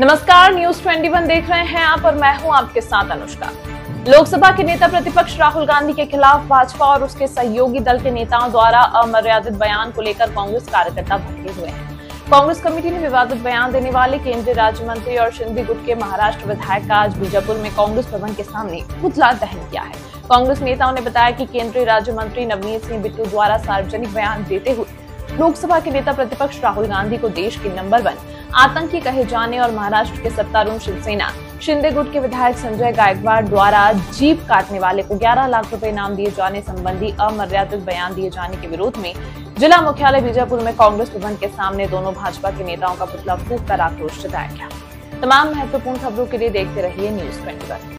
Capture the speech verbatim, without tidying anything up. नमस्कार, news twenty one देख रहे हैं आप और मैं हूं आपके साथ अनुष्का। लोकसभा के नेता प्रतिपक्ष राहुल गांधी के खिलाफ भाजपा और उसके सहयोगी दल के नेताओं द्वारा अमर्यादित बयान को लेकर कांग्रेस कार्यकर्ता भड़के हुए हैं। कांग्रेस कमेटी ने विवादित बयान देने वाले केंद्रीय राज्य मंत्री और शिंदेगुट के महाराष्ट्र विधायक का आज बीजापुर में कांग्रेस भवन के सामने पुतला दहन किया है। कांग्रेस नेताओं ने बताया कि केंद्रीय राज्य मंत्री नवनीत सिंह बिट्टू द्वारा सार्वजनिक बयान देते हुए लोकसभा के नेता प्रतिपक्ष राहुल गांधी को देश के नंबर वन आतंकी कहे जाने और महाराष्ट्र के सत्तारूढ़ शिवसेना शिंदेगुट के विधायक संजय गायकवाड़ द्वारा जीप काटने वाले को ग्यारह लाख रुपए इनाम दिए जाने संबंधी अमर्यादित बयान दिए जाने के विरोध में जिला मुख्यालय बीजापुर में कांग्रेस भवन के सामने दोनों भाजपा के नेताओं का पुतला फूंक कर आक्रोश जताया गया। तमाम महत्वपूर्ण खबरों के लिए देखते रहिए न्यूज ट्वेंटी वन।